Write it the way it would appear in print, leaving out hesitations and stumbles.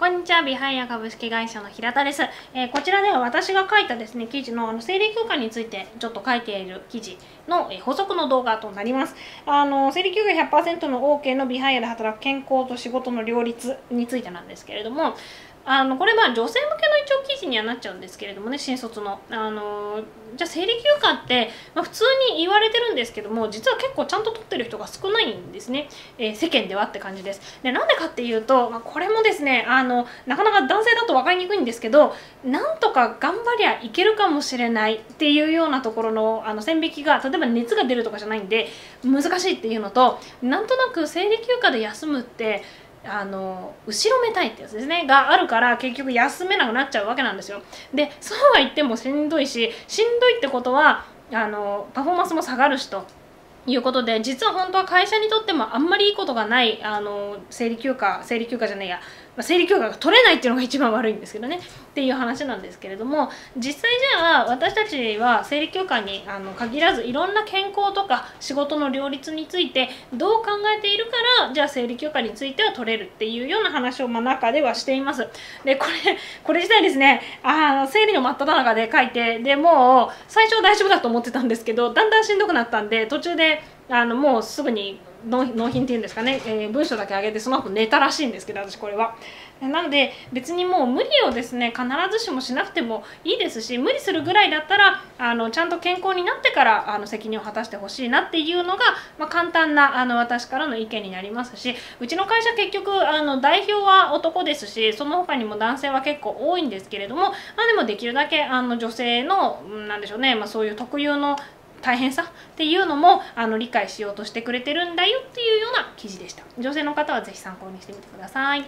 こんにちは、ビハイア株式会社の平田です。こちらでは私が書いたですね、記事の生理休暇についてちょっと書いている記事の補足の動画となります。生理休暇 100% の OK のビハイアで働く健康と仕事の両立についてなんですけれども、これは女性向けの一応記事にはなっちゃうんですけれどもね、新卒の。じゃあ生理休暇って、普通に言われてるんですけども、実は結構ちゃんと取ってる人が少ないんですね。世間ではって感じです。で、なんでかっていうと、これもですね、なかなか男性だと分かりにくいんですけど、なんとか頑張りゃいけるかもしれないっていうようなところの線引きが、例えば熱が出るとかじゃないんで難しいっていうのと、なんとなく生理休暇で休むって後ろめたいってやつですねがあるから、結局休めなくなっちゃうわけなんですよ。で、そうは言ってもしんどいし、しんどいってことはパフォーマンスも下がるしということで、実は本当は会社にとってもあんまりいいことがない生理休暇が取れないっていうのが一番悪いんですけどねっていう話なんですけれども、実際じゃあ私たちは生理休暇に限らず、いろんな健康とか仕事の両立についてどう考えているから、じゃあ生理休暇については取れるっていうような話を中ではしています。で、これ自体ですね、生理の真っ只中で書いて、でもう最初は大丈夫だと思ってたんですけど、だんだんしんどくなったんで、途中でもうすぐに納品っていうんですかね、文章だけ上げて、その後寝たらしいんですけど、私これは。なので別にもう無理をですね、必ずしもしなくてもいいですし、無理するぐらいだったらちゃんと健康になってから責任を果たしてほしいなっていうのが、簡単な私からの意見になりますし、うちの会社結局代表は男ですし、その他にも男性は結構多いんですけれども、でもできるだけ女性のなんでしょうね、そういう特有の大変さっていうのも理解しようとしてくれてるんだよっていうような記事でした。女性の方はぜひ参考にしてみてください。